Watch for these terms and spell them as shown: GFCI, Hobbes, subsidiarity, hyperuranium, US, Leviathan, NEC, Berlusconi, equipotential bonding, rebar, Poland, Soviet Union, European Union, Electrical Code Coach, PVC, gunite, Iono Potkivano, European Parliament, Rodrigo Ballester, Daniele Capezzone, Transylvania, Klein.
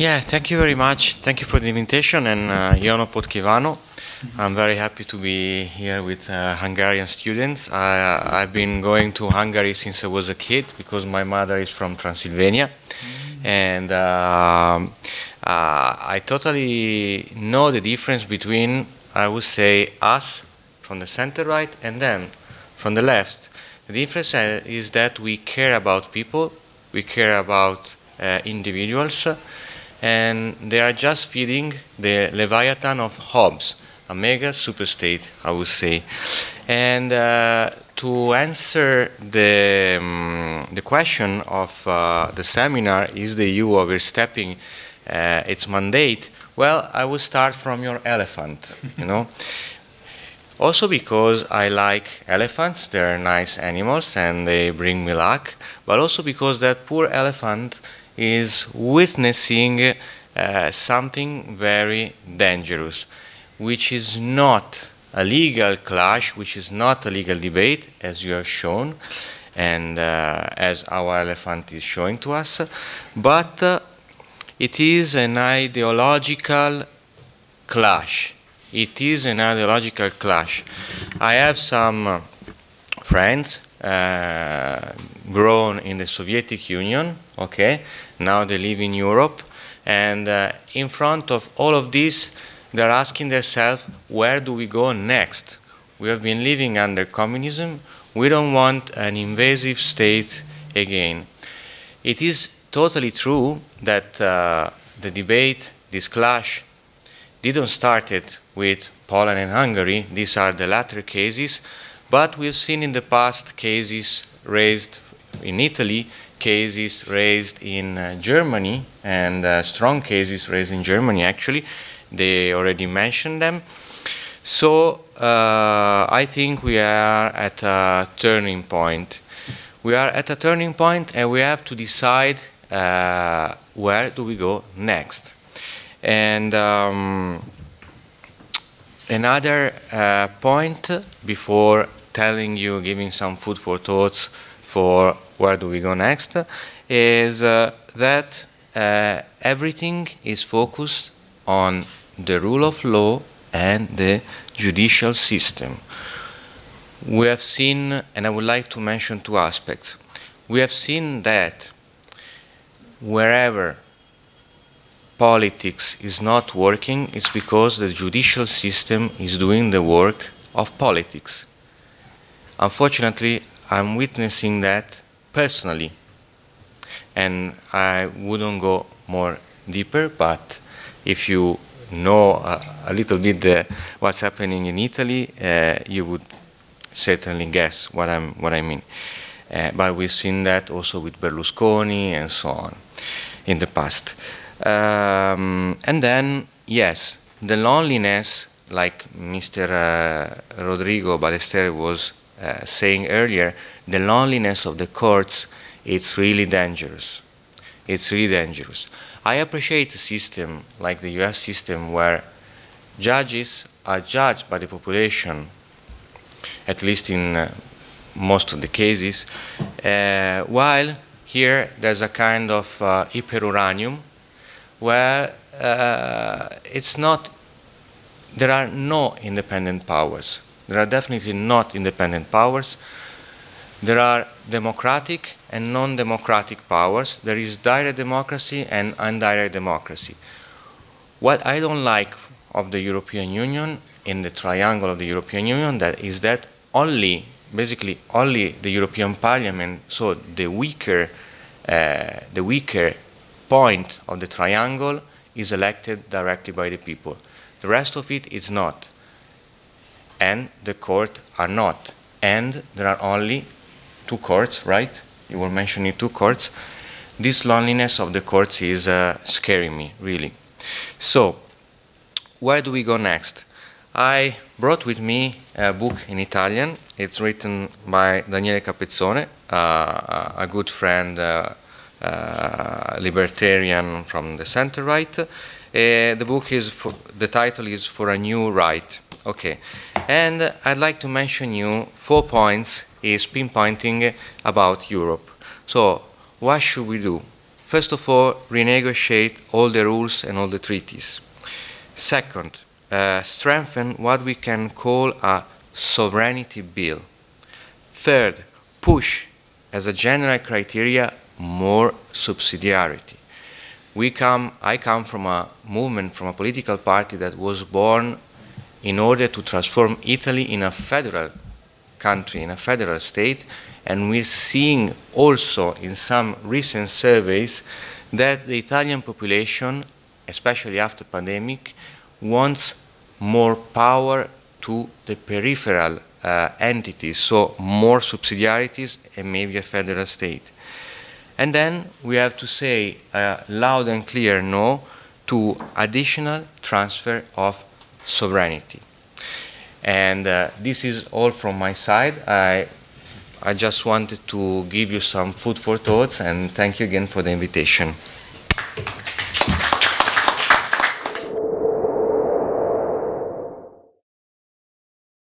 Yeah, thank you very much. Thank you for the invitation, and Iono Potkivano. I'm very happy to be here with Hungarian students. I've been going to Hungary since I was a kid because my mother is from Transylvania. And I totally know the difference between, I would say, us from the center right and them from the left. The difference is that we care about people, we care about individuals, and they are just feeding the Leviathan of Hobbes, a mega superstate, I would say. And to answer the question of the seminar, is the EU overstepping its mandate? Well, I will start from your elephant, you know. Also because I like elephants, they're nice animals and they bring me luck, but also because that poor elephant is witnessing something very dangerous, which is not a legal clash, which is not a legal debate, as you have shown, and as our elephant is showing to us, but it is an ideological clash. It is an ideological clash. I have some friends grown in the Soviet Union, okay, now they live in Europe, and in front of all of this, they're asking themselves, where do we go next? We have been living under communism, we don't want an invasive state again. It is totally true that the debate, this clash, didn't start it with Poland and Hungary, these are the latter cases, but we've seen in the past cases raised in Italy, cases raised in Germany, and strong cases raised in Germany actually, they already mentioned them. So I think we are at a turning point. We are at a turning point and we have to decide where do we go next. And another point before telling you, giving some food for thoughts for where do we go next, is that everything is focused on the rule of law and the judicial system. We have seen, and I would like to mention two aspects. We have seen that wherever politics is not working, it's because the judicial system is doing the work of politics. Unfortunately, I'm witnessing that personally, and I wouldn't go more deeper, but if you know a little bit what's happening in Italy, you would certainly guess what I mean. But we've seen that also with Berlusconi and so on in the past. And then, yes, the loneliness, like Mr. Rodrigo Ballester was saying earlier, the loneliness of the courts, it's really dangerous. It's really dangerous. I appreciate a system like the US system where judges are judged by the population, at least in most of the cases, while here there's a kind of hyperuranium, where it's not, there are no independent powers. There are definitely not independent powers. There are democratic and non-democratic powers. There is direct democracy and indirect democracy. What I don't like of the European Union, in the triangle of the European Union, that is that only, basically only the European Parliament, so the weaker point of the triangle is elected directly by the people. The rest of it is not. And the court are not. And there are only two courts, right? You were mentioning two courts. This loneliness of the courts is scaring me, really. So, where do we go next? I brought with me a book in Italian. It's written by Daniele Capezzone, a good friend, libertarian from the center right. The book is, the title is For a New Right. Okay, and I'd like to mention you 4 points is pinpointing about Europe. So what should we do? First of all, renegotiate all the rules and all the treaties. Second, strengthen what we can call a sovereignty bill. Third, push as a general criteria more subsidiarity. I come from a movement, from a political party that was born in order to transform Italy in a federal country, in a federal state, and we're seeing also in some recent surveys that the Italian population, especially after pandemic, wants more power to the peripheral entities, so more subsidiarities and maybe a federal state. And then we have to say loud and clear no to additional transfer of sovereignty. And this is all from my side. I just wanted to give you some food for thoughts, and thank you again for the invitation.